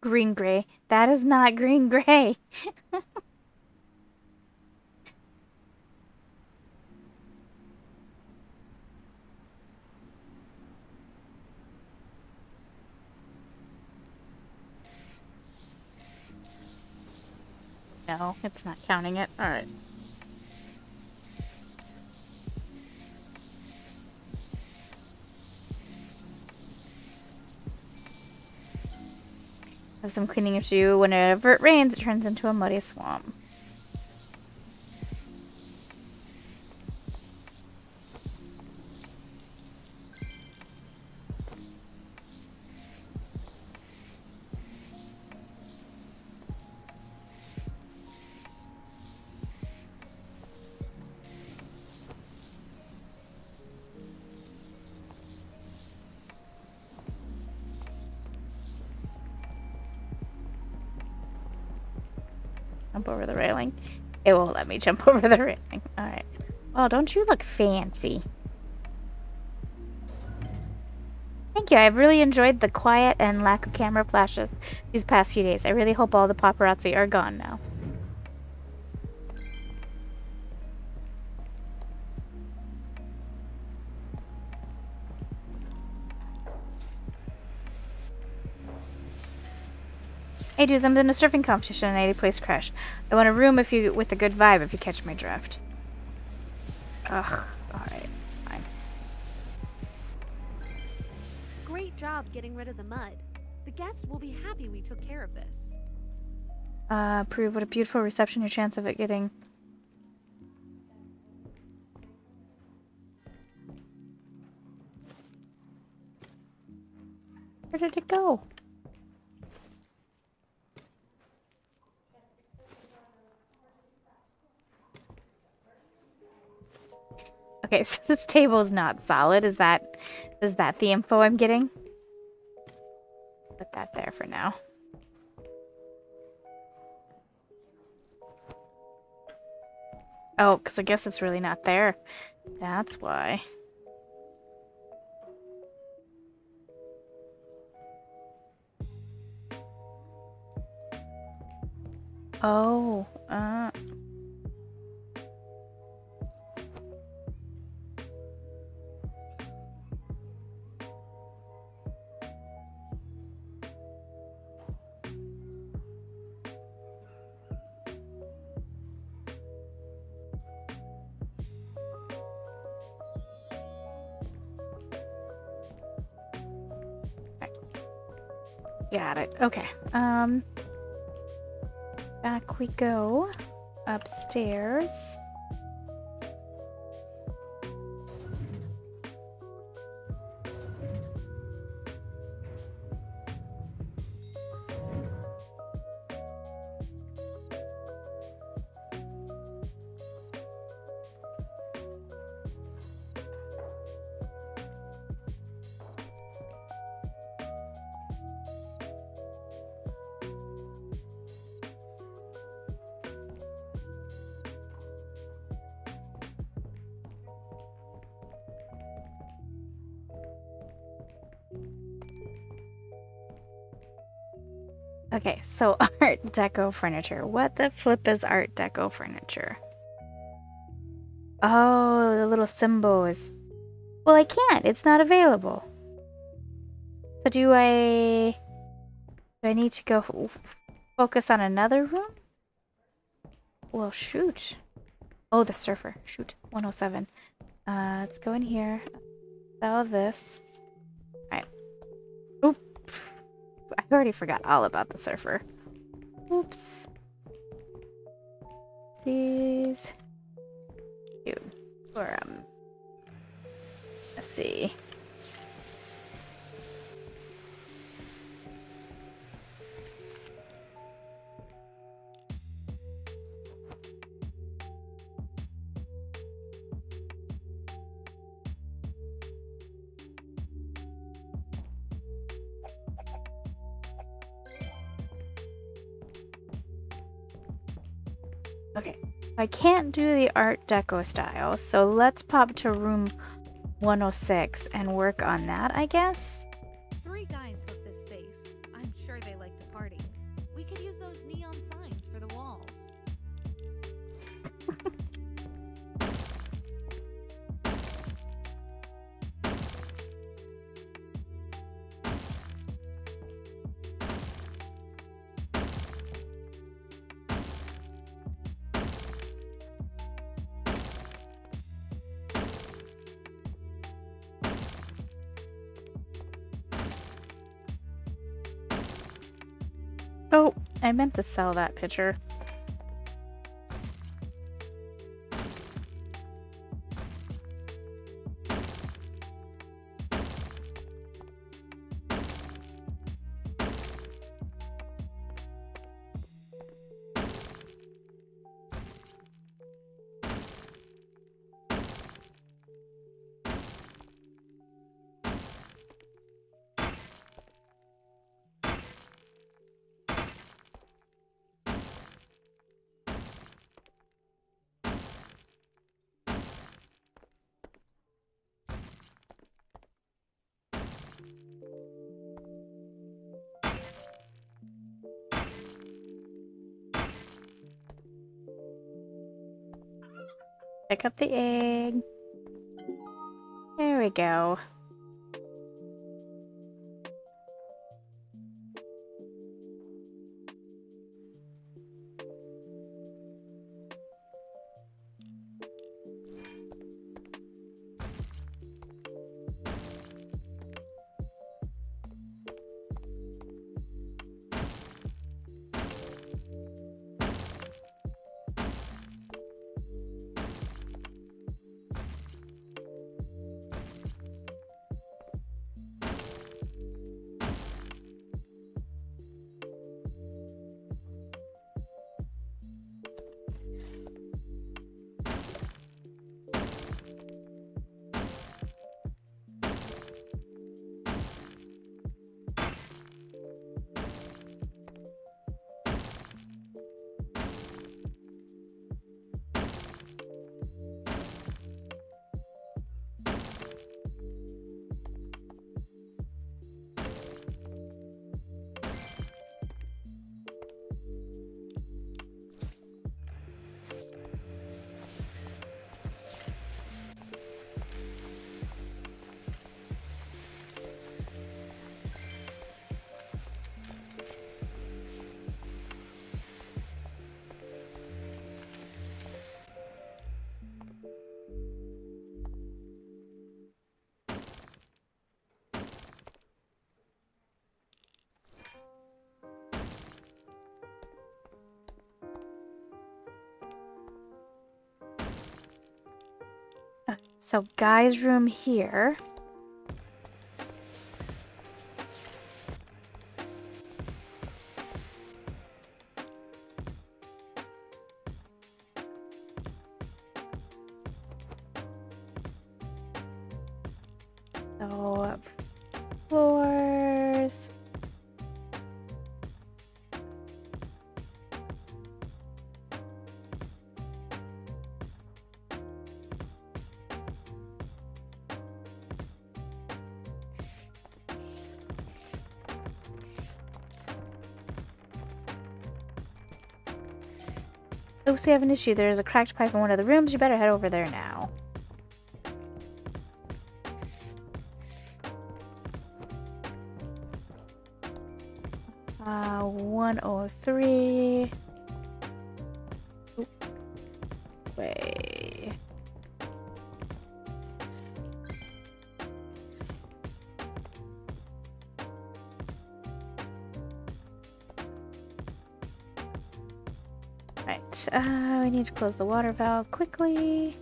Green Gray. That is not Green Gray. No, it's not counting it. All right. Have some cleaning to do. Whenever it rains, it turns into a muddy swamp. Over the railing. It won't let me jump over the railing. Alright. Well, don't you look fancy. Thank you. I've really enjoyed the quiet and lack of camera flashes these past few days. I really hope all the paparazzi are gone now. Hey dudes, I'm in a surfing competition and 80 place crash. I want a room if you with a good vibe if you catch my drift. Ugh, alright, fine. Great job getting rid of the mud. The guests will be happy we took care of this. Prue, what a beautiful reception, your chance of it getting... Where did it go? Okay, so this table is not solid. Is that the info I'm getting? Put that there for now. Oh, because I guess it's really not there. That's why. Oh, got it. Okay. Back we go. Upstairs. Okay, so Art Deco furniture. What the flip is Art Deco furniture? Oh, the little symbols. Well, I can't. It's not available. So do I need to go focus on another room? Well, shoot. Oh, the surfer. Shoot. 107. Let's go in here. Sell this. All right. Oop. I already forgot all about the surfer. Oops. These. Dude. Or, let's see. I can't do the Art Deco style, so let's pop to room 106 and work on that, I guess. 3 guys booked this space. Oh, I meant to sell that picture. Pick up the egg. There we go. So guy's room here. So floors. Oops, we have an issue. There is a cracked pipe in one of the rooms. You better head over there now. Uh, 103. Oop. Way. Right, we need to close the water valve quickly.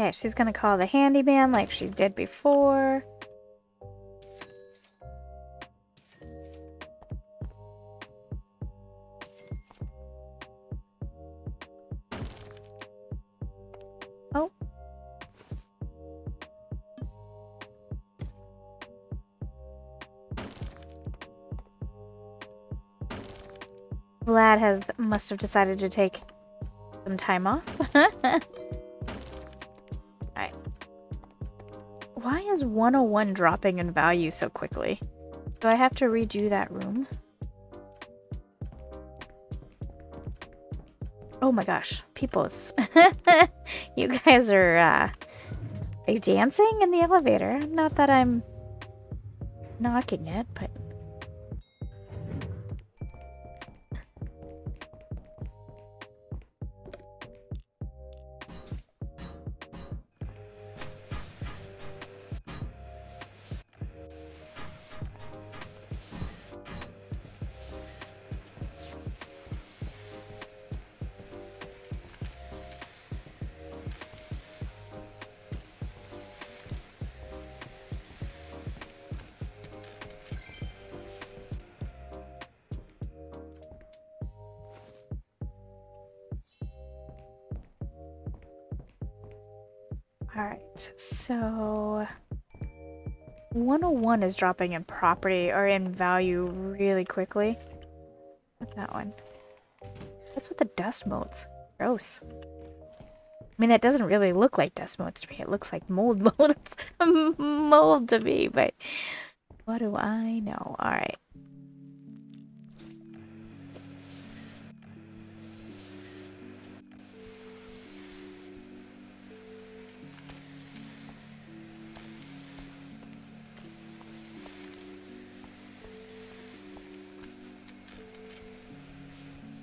Okay, she's gonna call the handyman like she did before. Oh. Vlad must have decided to take some time off. Alright. Why is 101 dropping in value so quickly? Do I have to redo that room? Oh my gosh, peoples. You guys are you dancing in the elevator? Not that I'm knocking it, but... So 101 is dropping in property or in value really quickly. Not that one. That's with the dust motes. Gross. I mean, that doesn't really look like dust motes to me. It looks like mold mold to me, but what do I know? All right.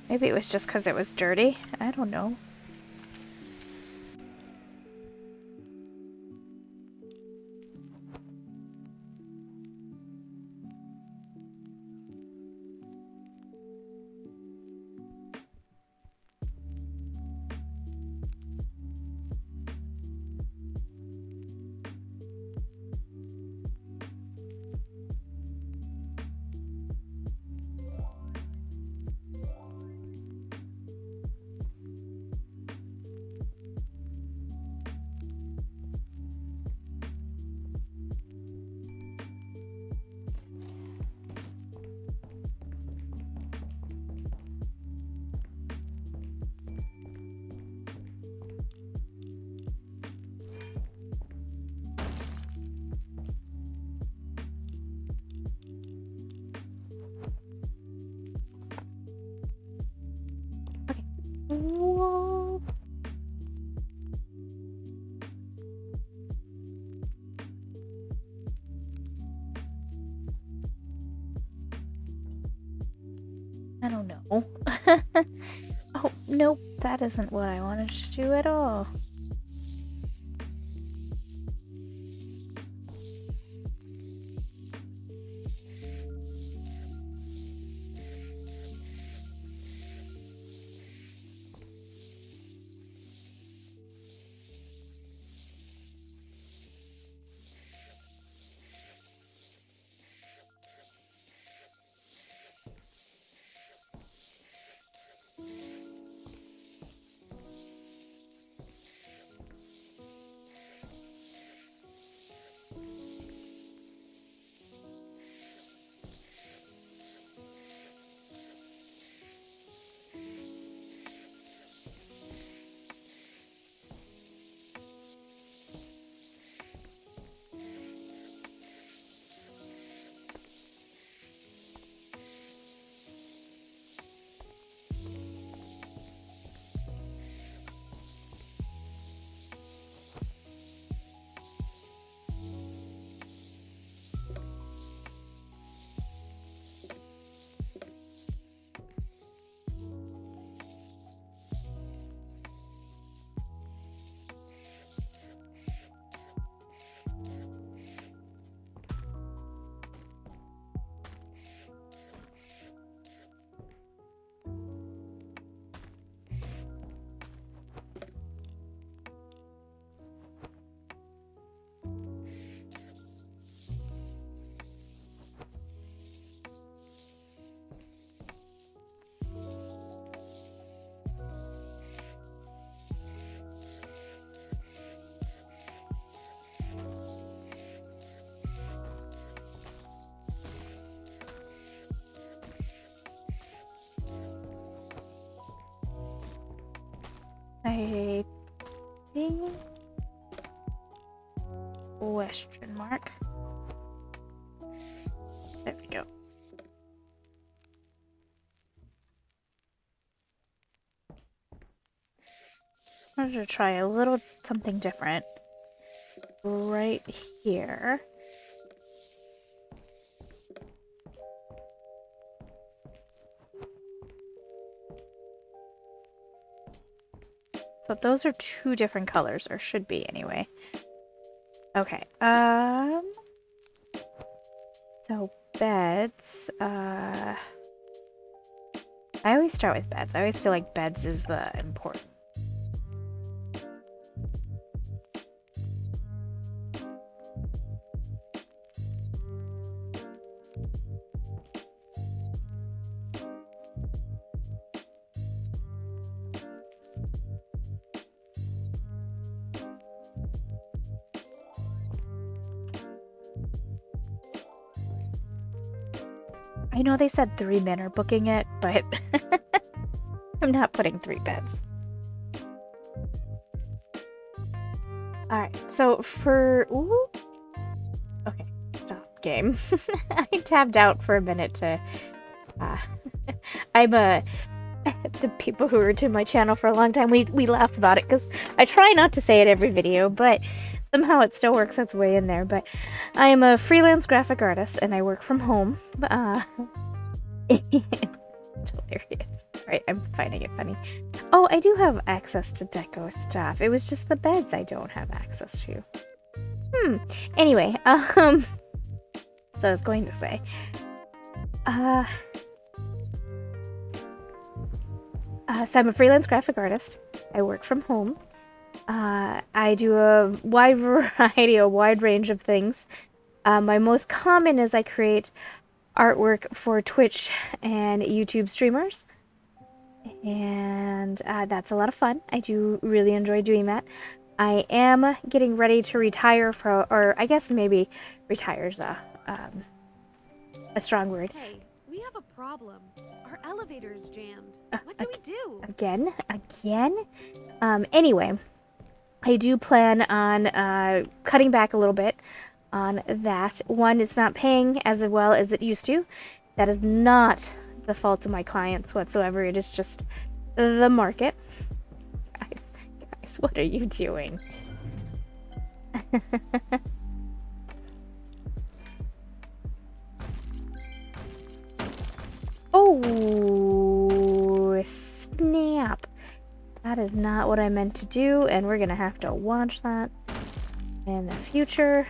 Maybe it was just because it was dirty. I don't know. That isn't what I wanted to do at all. I think question mark. There we go. I'm going to try a little something different right here. So those are two different colors, or should be anyway. Okay, so beds, I always start with beds. I always feel like beds is the important. I know they said 3 men are booking it, but I'm not putting 3 beds. Alright, so for... Ooh. Okay, stop game. I tabbed out for a minute to... I'm the people who were to my channel for a long time, we laugh about it because I try not to say it every video, but somehow it still works its way in there. But I am a freelance graphic artist and I work from home. It's hilarious. Right, I'm finding it funny. Oh, I do have access to deco stuff. It was just the beds I don't have access to. Anyway, so I was going to say, so I'm a freelance graphic artist. I work from home. I do a wide variety, a wide range of things. My most common is I create artwork for Twitch and YouTube streamers. And that's a lot of fun. I do really enjoy doing that. I am getting ready to retire from, or I guess maybe retire's a strong word. Hey, we have a problem. Our elevator's jammed. What do we do? Again? Anyway. I do plan on cutting back a little bit on that. One, it's not paying as well as it used to. That is not the fault of my clients whatsoever. It is just the market. Guys, what are you doing? Oh, snap. That is not what I meant to do, and we're gonna have to watch that in the future.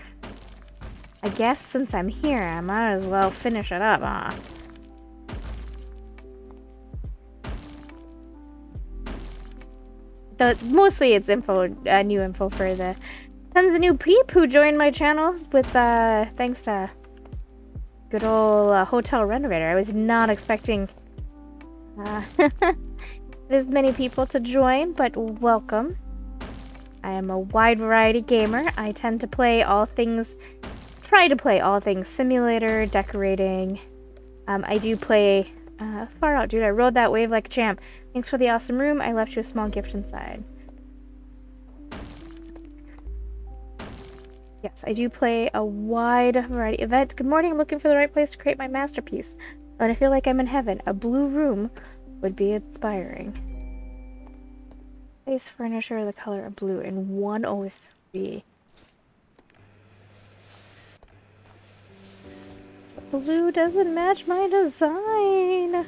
I guess since I'm here, I might as well finish it up, huh? So mostly it's info, new info for the tons of new peep who joined my channels with, thanks to good old Hotel Renovator. I was not expecting, there's many people to join, but welcome. I am a wide variety gamer. I tend to play all things, try to play all things simulator, decorating. I do play far out, dude. I rode that wave like a champ. Thanks for the awesome room. I left you a small gift inside. Yes, I do play a wide variety of events. Good morning. I'm looking for the right place to create my masterpiece. And I feel like I'm in heaven. A blue room would be inspiring. Place furniture the color of blue in 103. Blue doesn't match my design.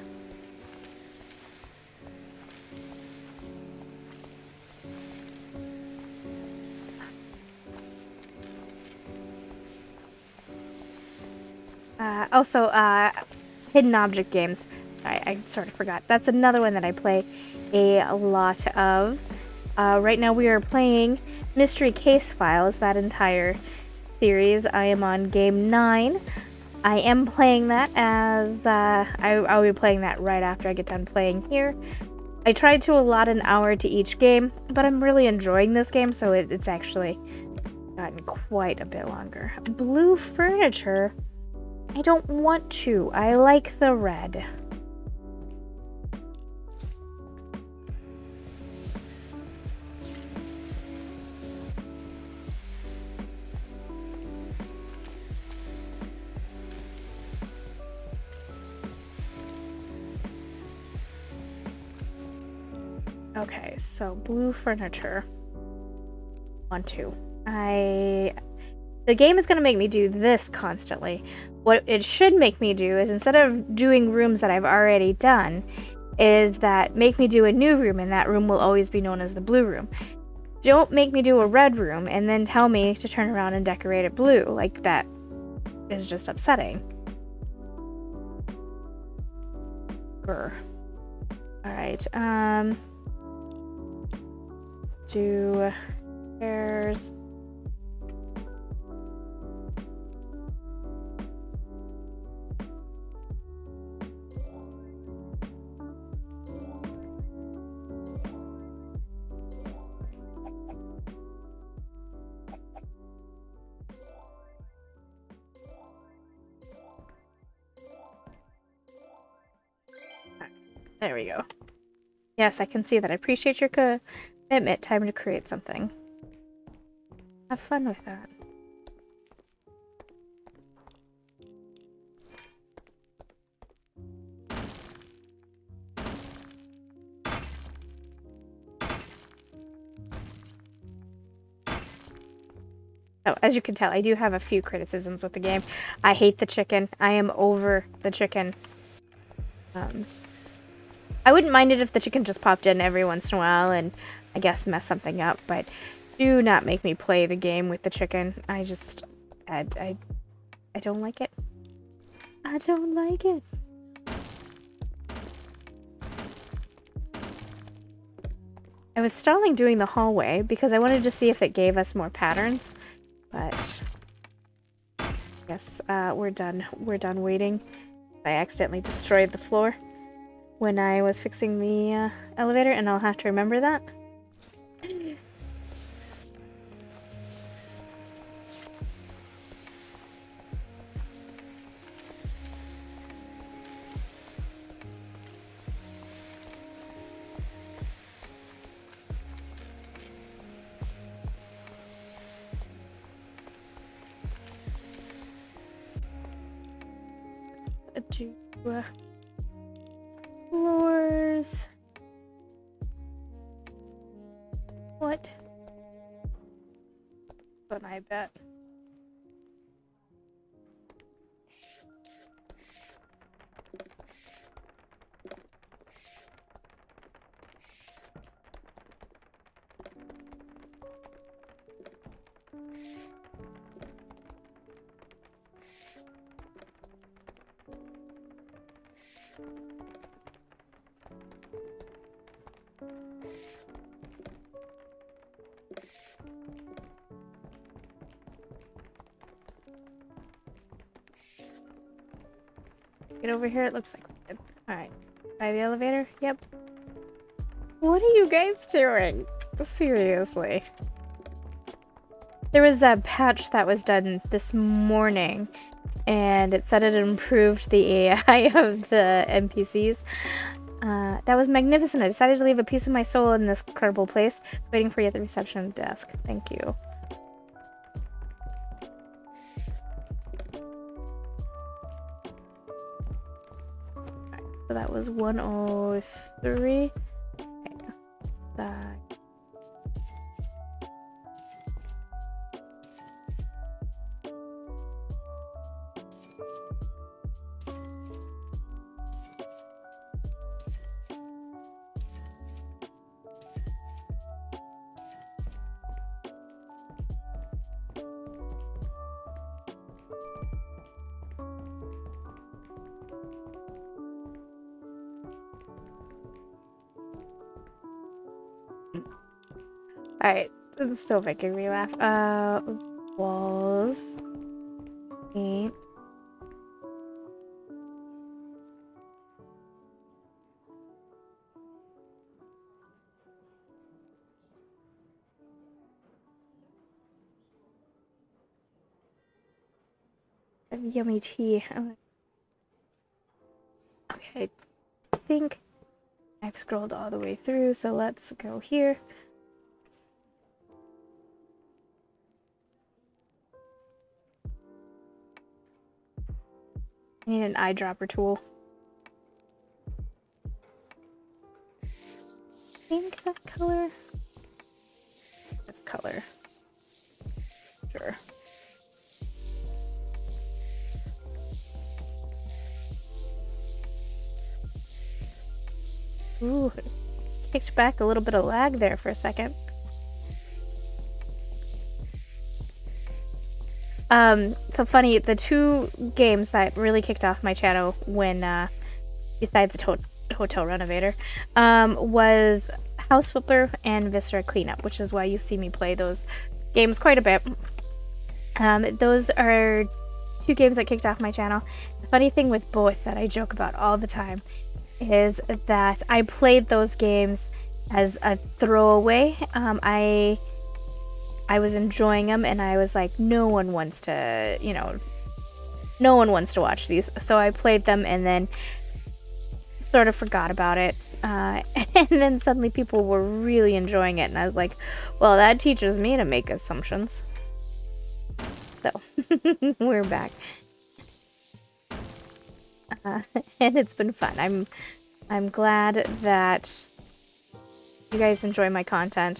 Also, hidden object games. I sort of forgot. That's another one that I play a lot of. Right now we are playing Mystery Case Files, that entire series. I am on game 9. I am playing that as... I'll be playing that right after I get done playing here. I try to allot an hour to each game, but I'm really enjoying this game, so it's actually gotten quite a bit longer. Blue furniture? I don't want to. I like the red. Okay, so blue furniture. On two. The game is going to make me do this constantly. What it should make me do is, instead of doing rooms that I've already done, is that make me do a new room, and that room will always be known as the blue room. Don't make me do a red room and then tell me to turn around and decorate it blue. Like, that is just upsetting. Grr. All right, let's do chairs. There we go. Yes, I can see that. I appreciate your commitment. Time to create something. Have fun with that. Oh, as you can tell, I do have a few criticisms with the game. I hate the chicken. I am over the chicken. I wouldn't mind it if the chicken just popped in every once in a while and I guess mess something up, but do not make me play the game with the chicken. I just, I don't like it. I don't like it. I was stalling doing the hallway because I wanted to see if it gave us more patterns, but I guess we're done. We're done waiting. I accidentally destroyed the floor when I was fixing the elevator, and I'll have to remember that. Floors. What? But I bet. Get over here, it looks like we did. Alright. By the elevator? Yep. What are you guys doing? Seriously. There was a patch that was done this morning, and it said it improved the AI of the NPCs. That was magnificent. I decided to leave a piece of my soul in this incredible place. Waiting for you at the reception desk. Thank you. So that was 103. Okay. Alright, it's still making me laugh. Walls. Paint. Yummy tea. Okay, I think I've scrolled all the way through, so let's go here. I need an eyedropper tool. think that color. This color. Sure. Ooh, it kicked back a little bit of lag there for a second. So funny, the two games that really kicked off my channel when, besides Hotel Renovator, was House Flipper and Viscera Cleanup, which is why you see me play those games quite a bit. Those are two games that kicked off my channel. The funny thing with both that I joke about all the time is that I played those games as a throwaway. I was enjoying them, and I was like, no one wants to, you know, no one wants to watch these. So I played them and then sort of forgot about it. And then suddenly people were really enjoying it, and I was like, well, that teaches me to make assumptions. So, we're back. And it's been fun. I'm glad that you guys enjoy my content.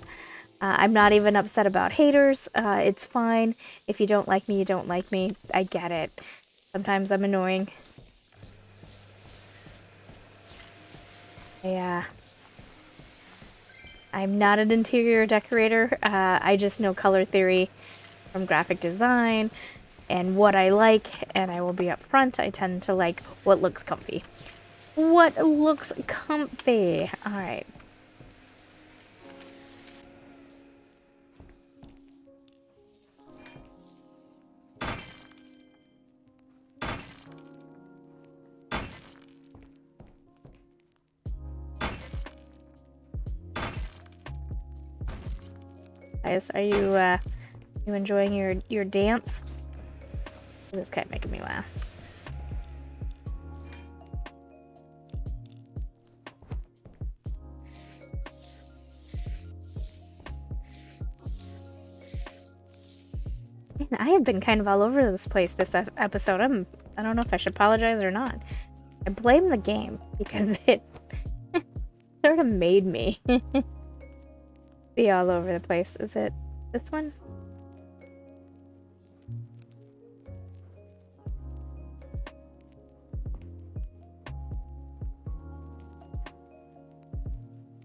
I'm not even upset about haters. It's fine. If you don't like me, you don't like me. I get it. Sometimes I'm annoying. Yeah. I'm not an interior decorator. I just know color theory from graphic design and what I like, and I will be upfront. I tend to like what looks comfy. What looks comfy? All right. Are you enjoying your dance? This is kind of making me laugh. Man, I have been kind of all over this place this episode. I don't know if I should apologize or not. I blame the game because it sort of made me. Be all over the place. Is it this one?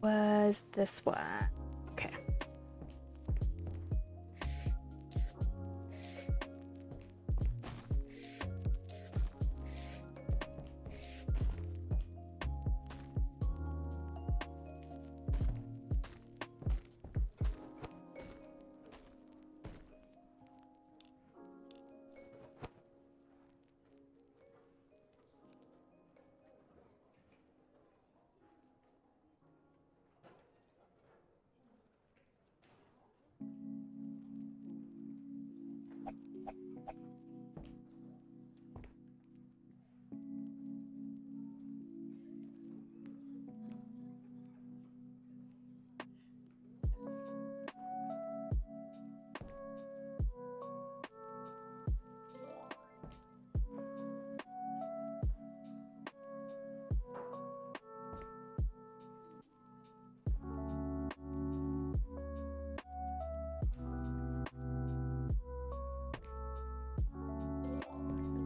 Was this one? Okay.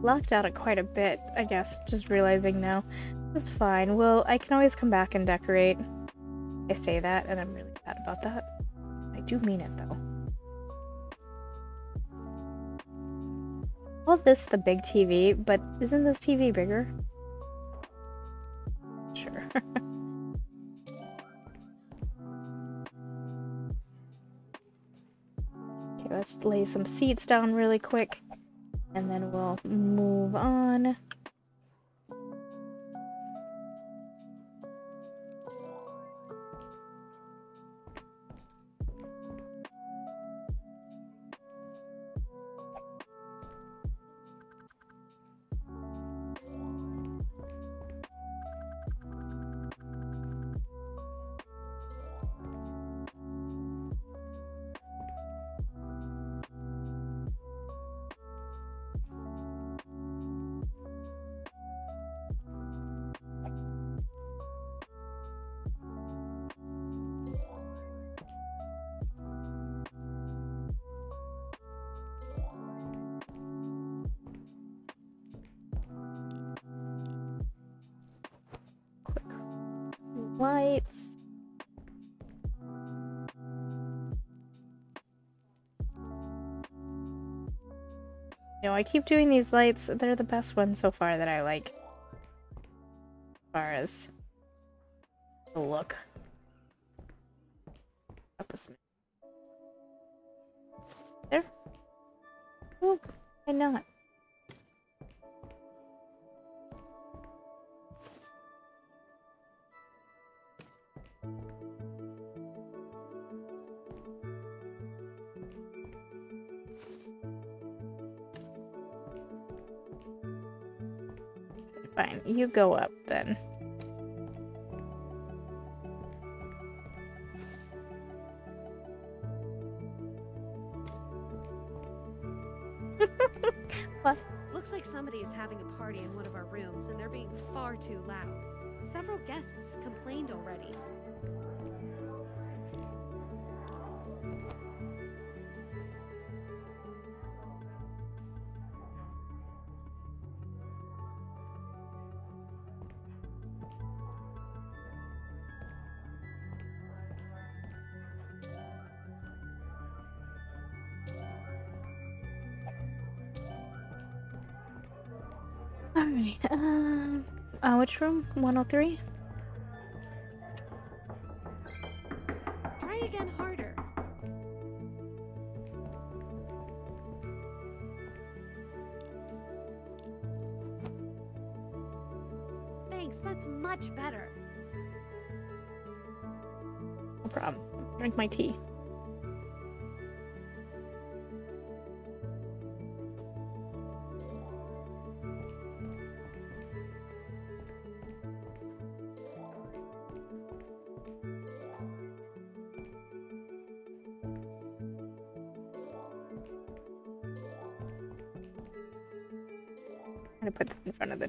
Locked out of quite a bit, I guess, just realizing now. It's fine. Well, I can always come back and decorate. I say that, and I'm really bad about that. I do mean it, though. Well, this is the big TV, but isn't this TV bigger? Sure. Okay, let's lay some seats down really quick. And then we'll move on. lights. You know, I keep doing these lights. They're the best ones so far that I like. As far as the look. Up a smidge. There. Ooh, why not? Fine, you go up then. What? Looks like somebody is having a party in one of our rooms and they're being far too loud. Several guests complained already. Which room? 103? Try again harder. Thanks, that's much better. No problem. Drink my tea.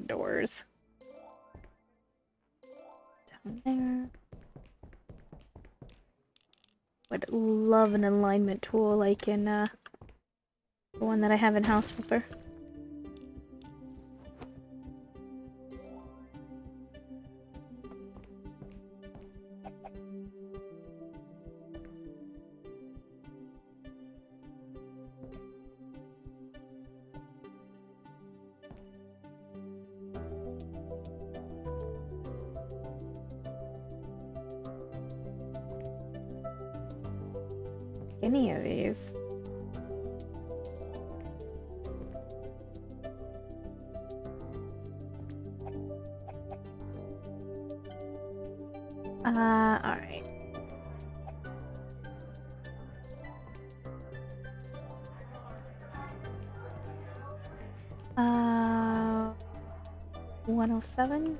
Doors down there. Would love an alignment tool like in the one that I have in House Flipper. Seven.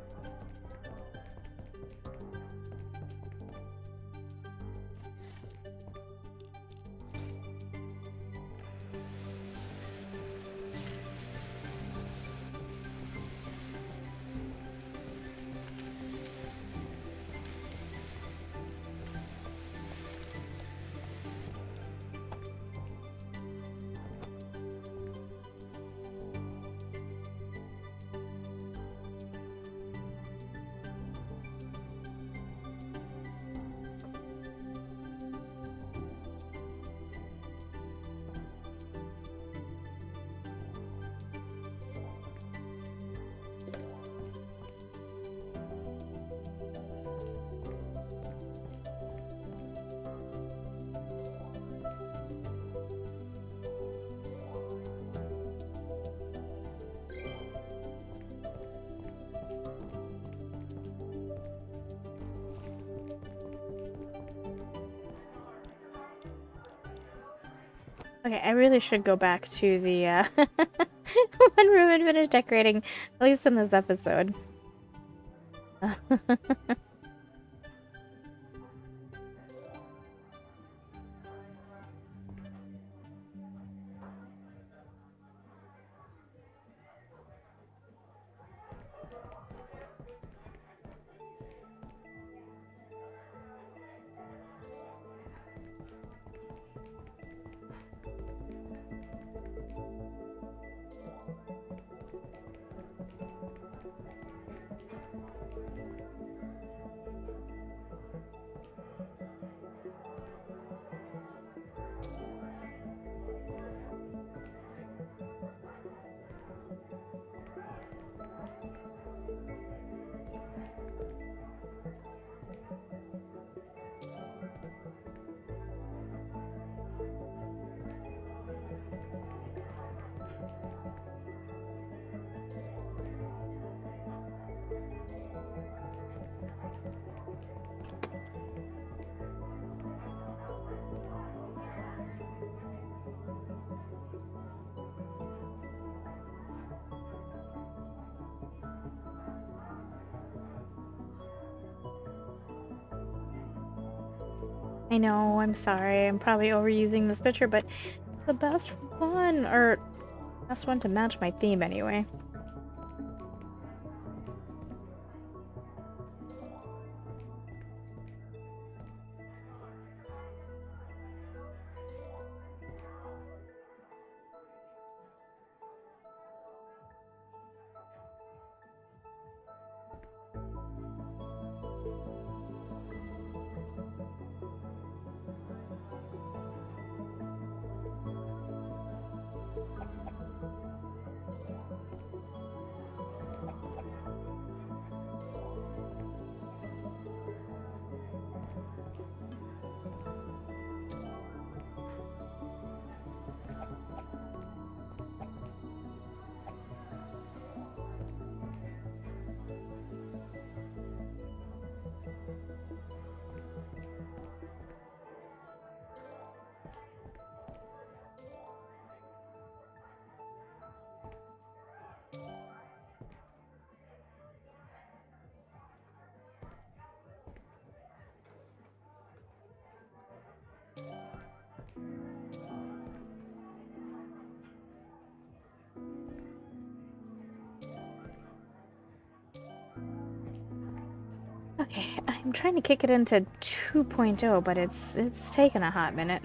Okay, I really should go back to the one room and finish decorating, at least in this episode. I know, I'm sorry, I'm probably overusing this picture, but it's the best one, or best one to match my theme anyway. I'm trying to kick it into 2.0, but it's taken a hot minute.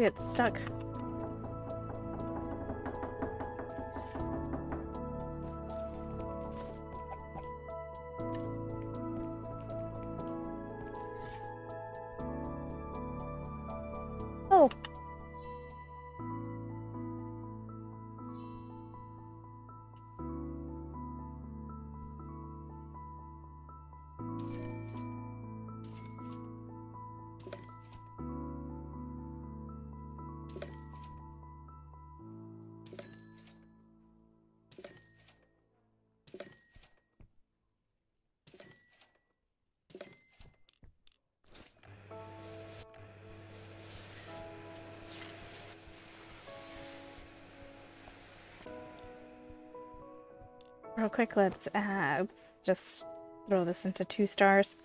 Get stuck. Oh. Real quick, let's just throw this into 2 stars.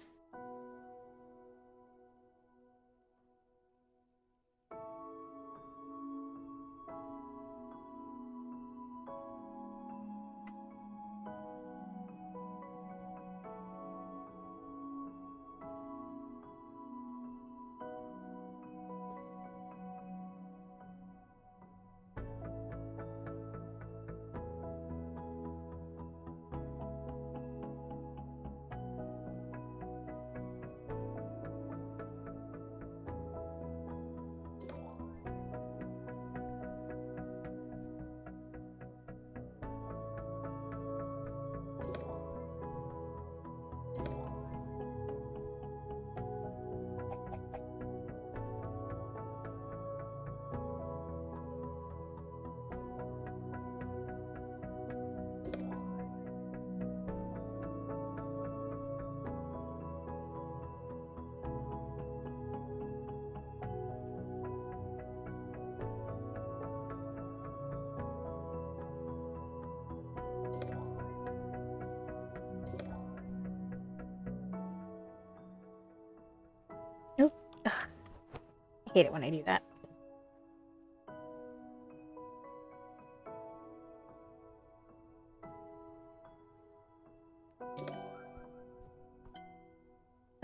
I hate it when I do that.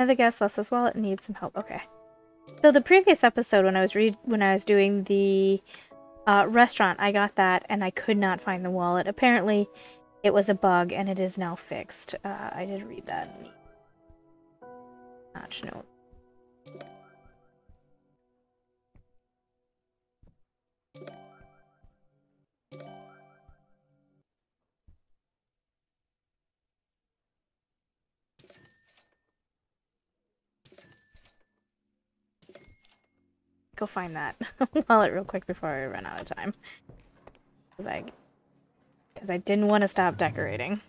Another guest lost his wallet and needs some help. Okay. So the previous episode, when I was doing the restaurant, I got that and I could not find the wallet. Apparently, it was a bug and it is now fixed. I did read that. Notch note. Go find that wallet real quick before I run out of time. Because I didn't want to stop decorating.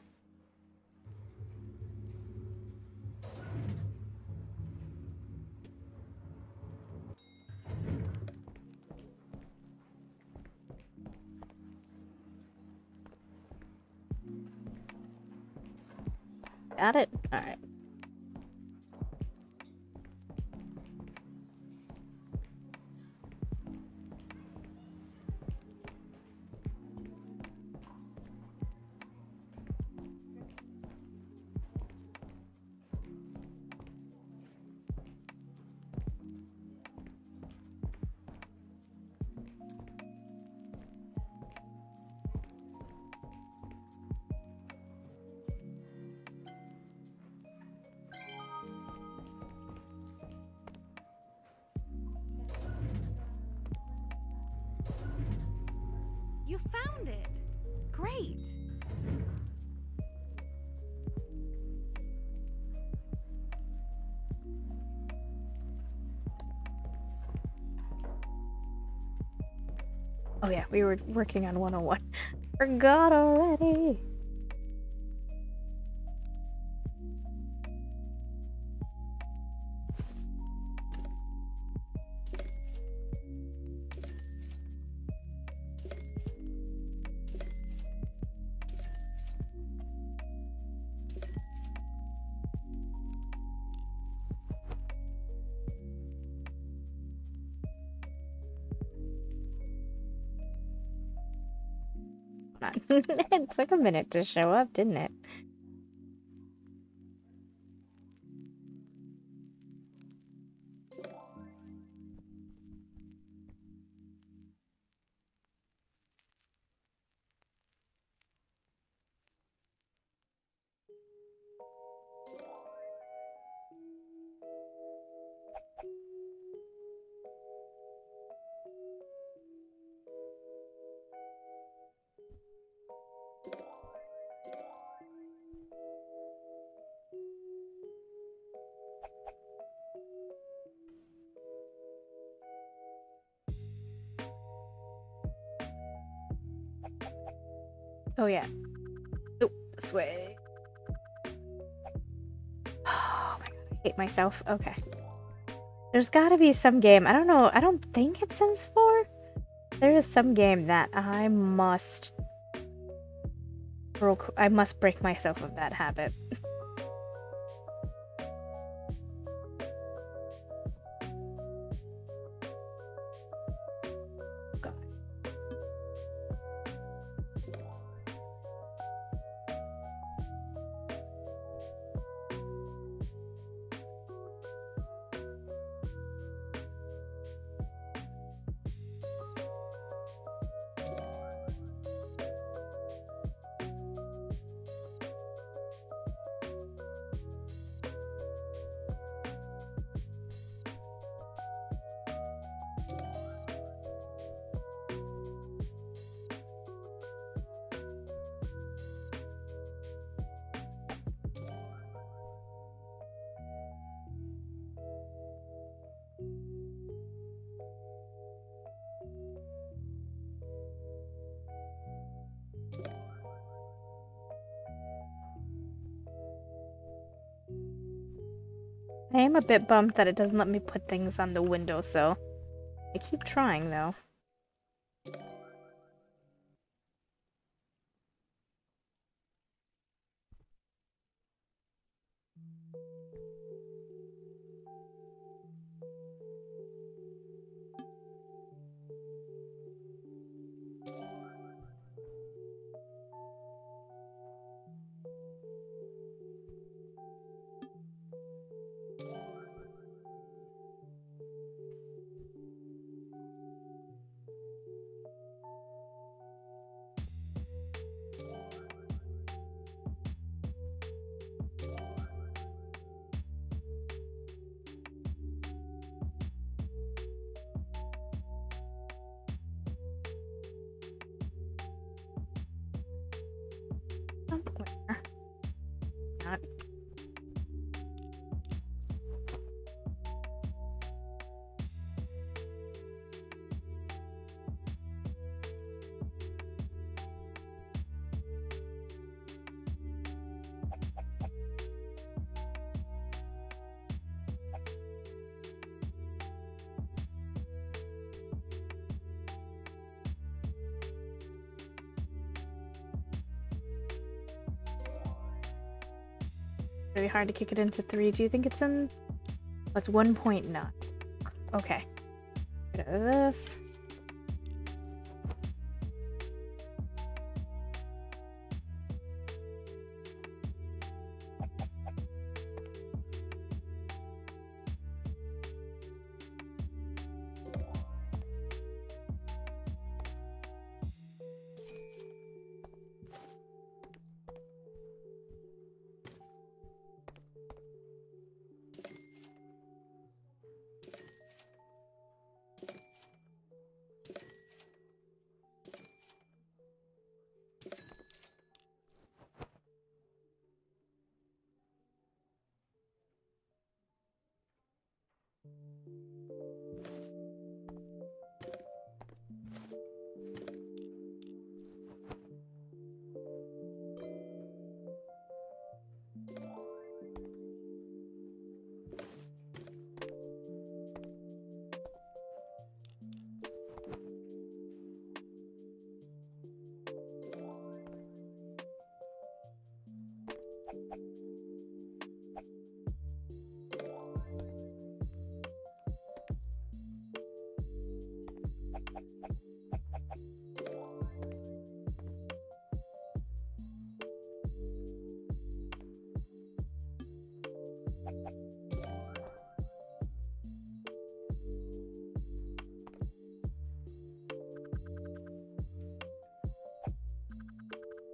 Got it? Alright. Oh yeah, we were working on 101. Forgot already! It took a minute to show up, didn't it? Oh yeah. Oop, this way. Oh my god, I hate myself. Okay. There's gotta be some game. I don't know. I don't think it's Sims 4. There is some game that I must break myself of that habit. I am a bit bummed that it doesn't let me put things on the windowsill. I keep trying, though. really hard to kick it into 3. Do you think it's in? What's 1.9? Okay. Get out of this.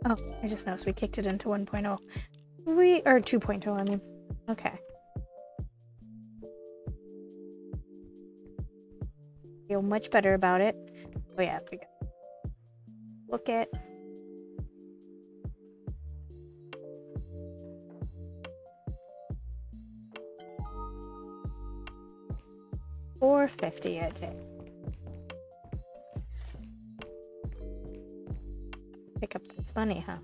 Oh, I just noticed we kicked it into 1.0. We are 2.0, I mean. Okay. Feel much better about it. Oh yeah, we got look it. $4.50 a day. Pick up this money, huh?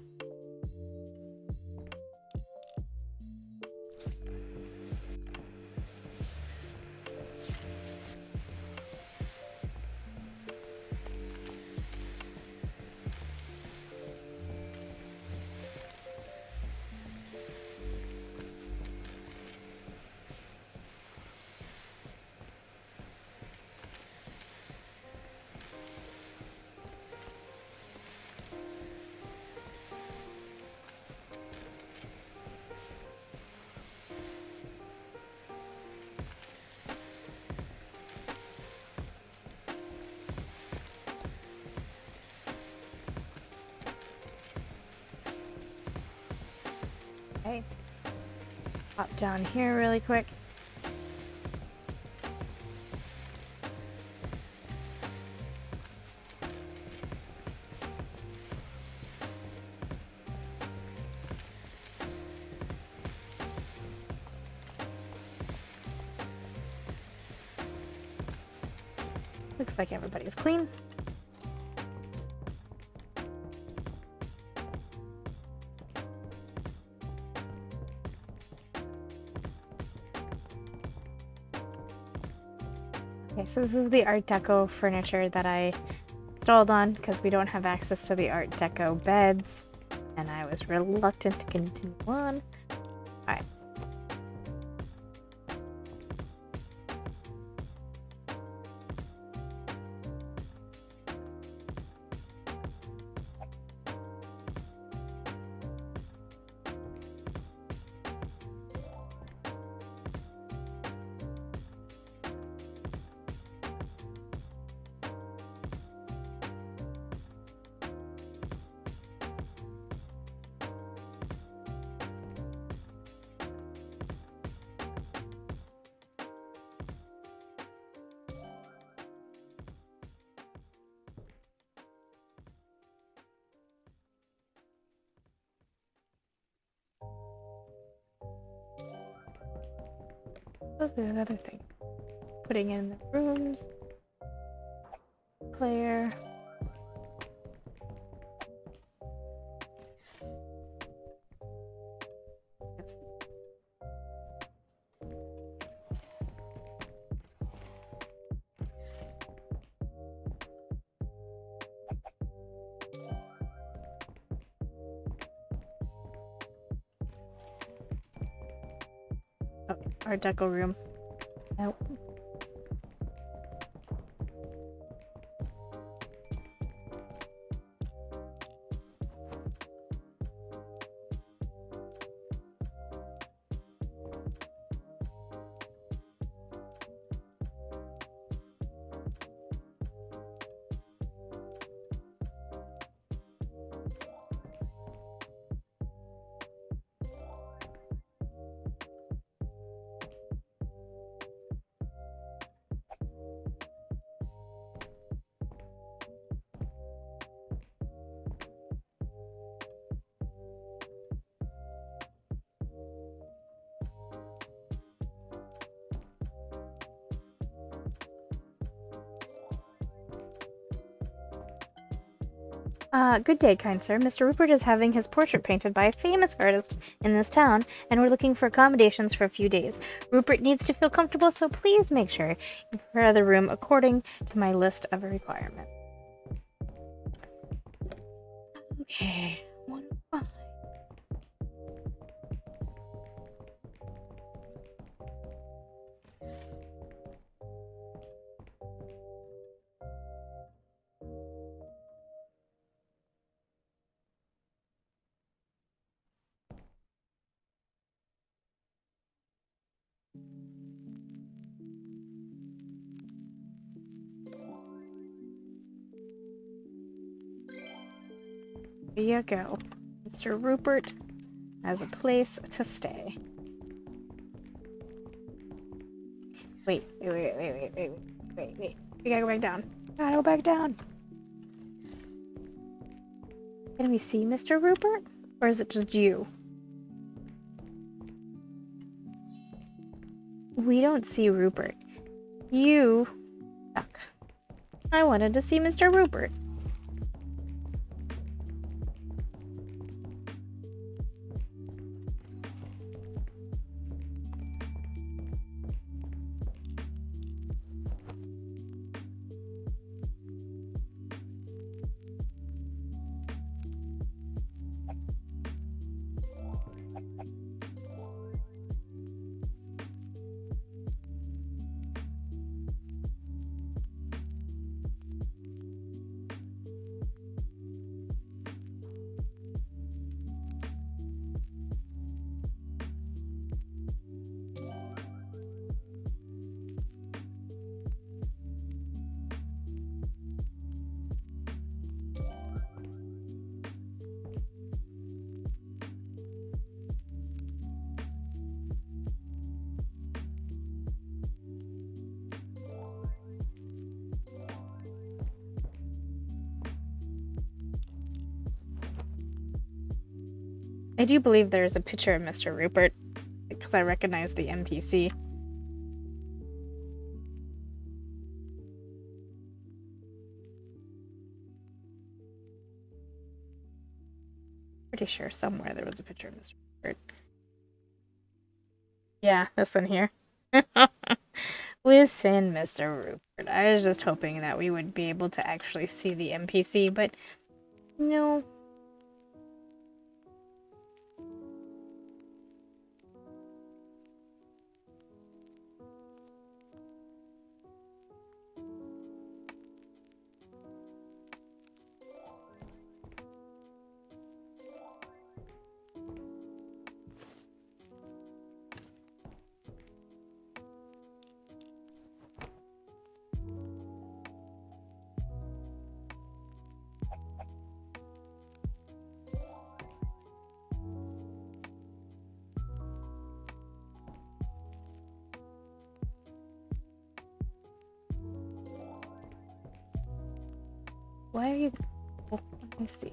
Pop down here really quick. Looks like everybody's clean. So this is the Art Deco furniture that I installed on because we don't have access to the Art Deco beds, and I was reluctant to continue on. Alright. There's another thing. Putting in the rooms. Player. Yes. Art Deco room. Nope. Good day, kind sir. Mr. Rupert is having his portrait painted by a famous artist in this town, and we're looking for accommodations for a few days. Rupert needs to feel comfortable, so please make sure you prepare the room according to my list of requirements. Okay. There you go. Mr. Rupert has a place to stay. Wait. We gotta go back down. Gotta go back down. Can we see Mr. Rupert? Or is it just you? We don't see Rupert. You suck. I wanted to see Mr. Rupert. I do believe there is a picture of Mr. Rupert, because I recognize the NPC. Pretty sure somewhere there was a picture of Mr. Rupert. Yeah, this one here. Listen, Mr. Rupert, I was just hoping that we would be able to actually see the NPC, but no. Why are you? Oh, let me see.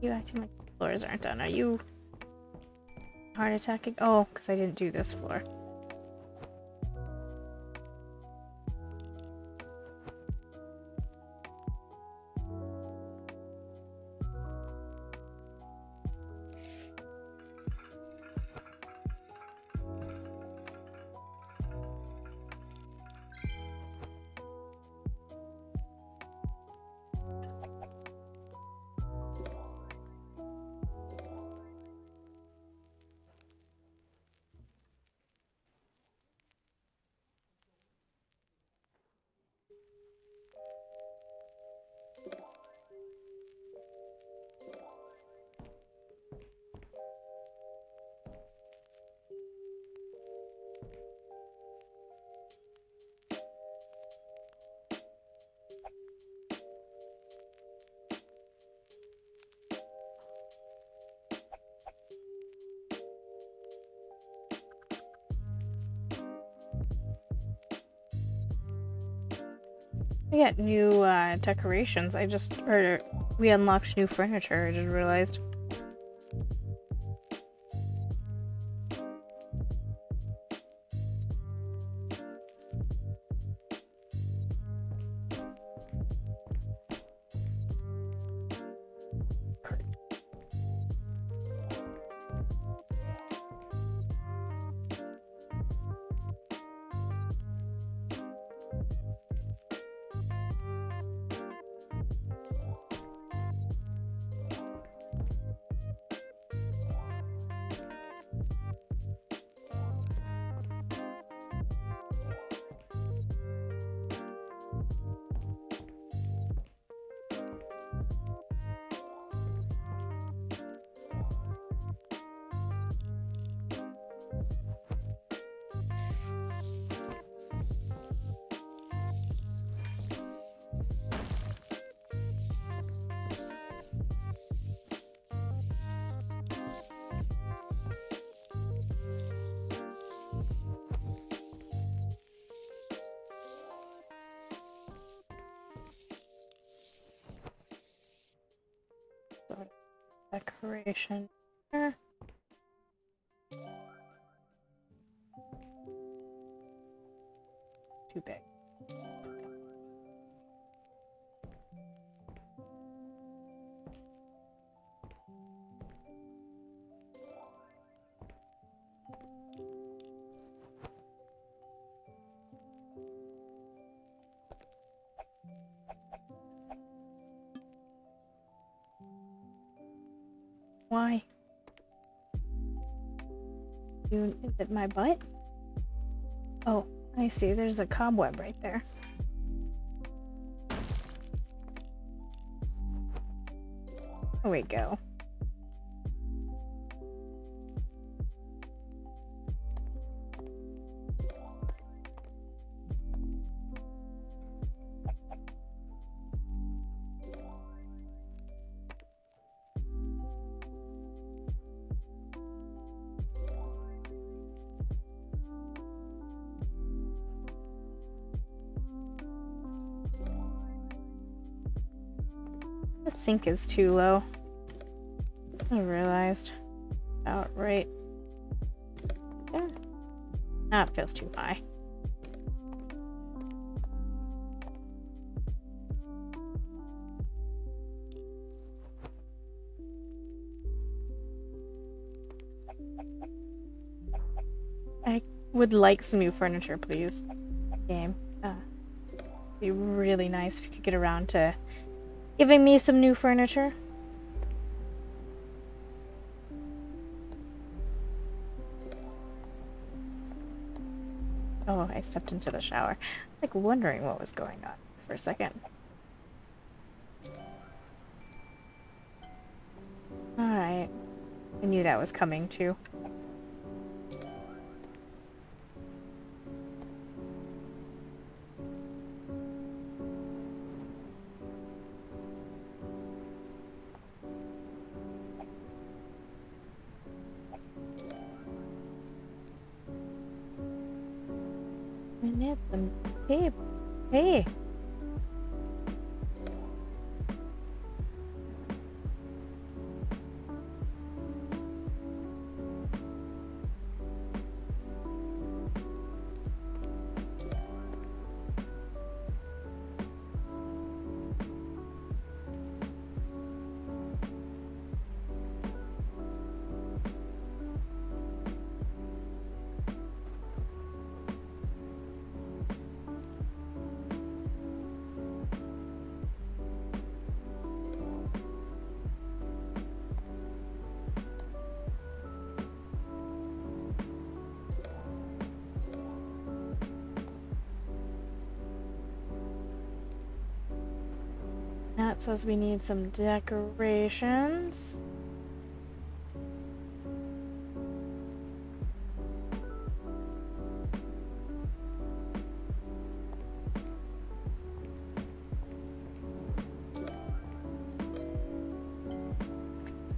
You acting like the floors aren't done. Are you heart attacking? Oh, because I didn't do this floor. We got new decorations. We unlocked new furniture, I just realized. Decoration here. Too big. Why? Is it my butt? Oh, I see. There's a cobweb right there. There we go. Sink is too low. I realized. About right there. Now it feels too high. I would like some new furniture, please. Game. It'd be really nice if you could get around to giving me some new furniture. Oh, I stepped into the shower. Like, wondering what was going on for a second. Alright. I knew that was coming too. Hey! That says we need some decorations.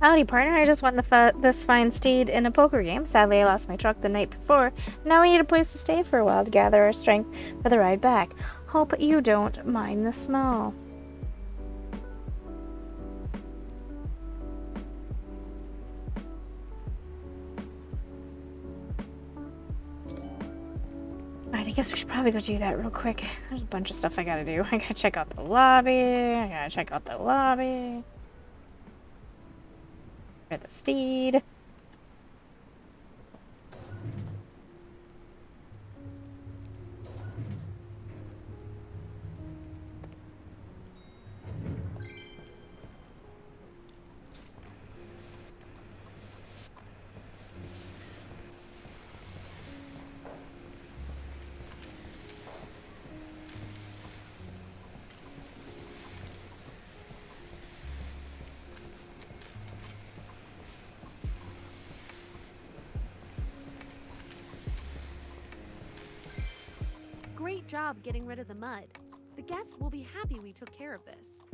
Howdy, partner. I just won this fine steed in a poker game. Sadly, I lost my truck the night before. Now we need a place to stay for a while to gather our strength for the ride back. Hope you don't mind the smell. Alright, I guess we should probably go do that real quick. There's a bunch of stuff I gotta do. I gotta check out the lobby. The steed. Great job getting rid of the mud. The guests will be happy we took care of this.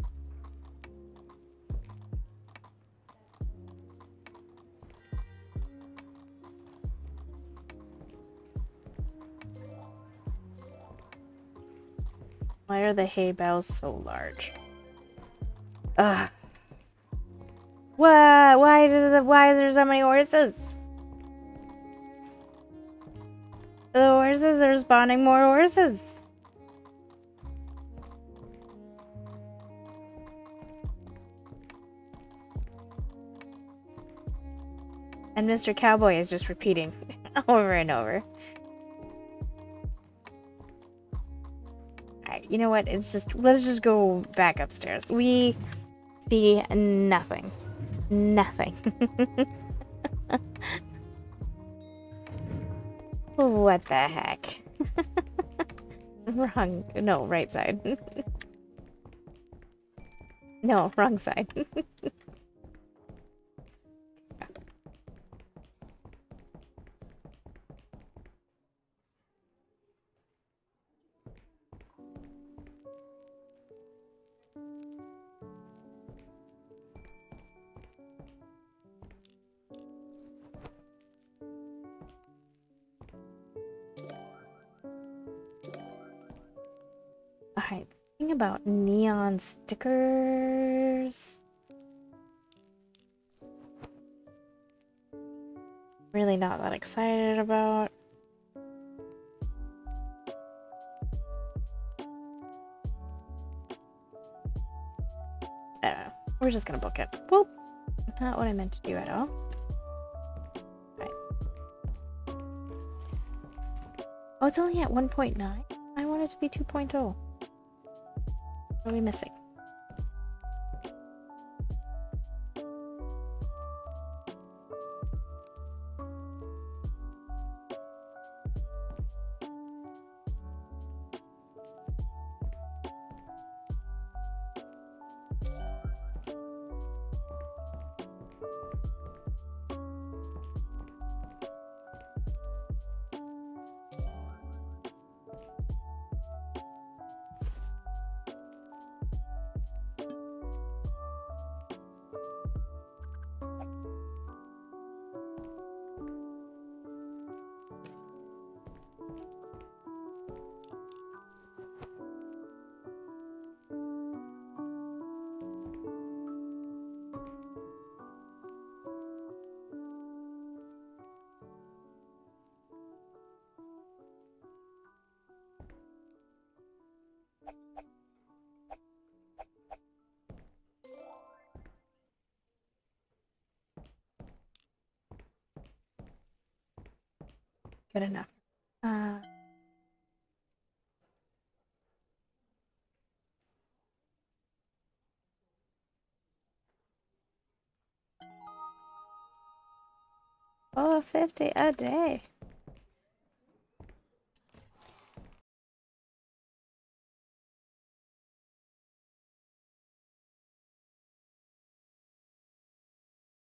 Why are the hay bales so large? Ugh. What? Why is there so many horses? The horses are spawning more horses. And Mr. Cowboy is just repeating over and over. Alright, you know what? Let's just go back upstairs. We see nothing. Nothing. What the heck? Wrong. No, right side. No, wrong side. Alright, think about neon stickers. Really not that excited about. I don't know. We're just gonna book it. Whoop! Not what I meant to do at all. Right. Oh, it's only at 1.9? I want it to be 2.0. What are we missing? Good enough. $4.50 a day.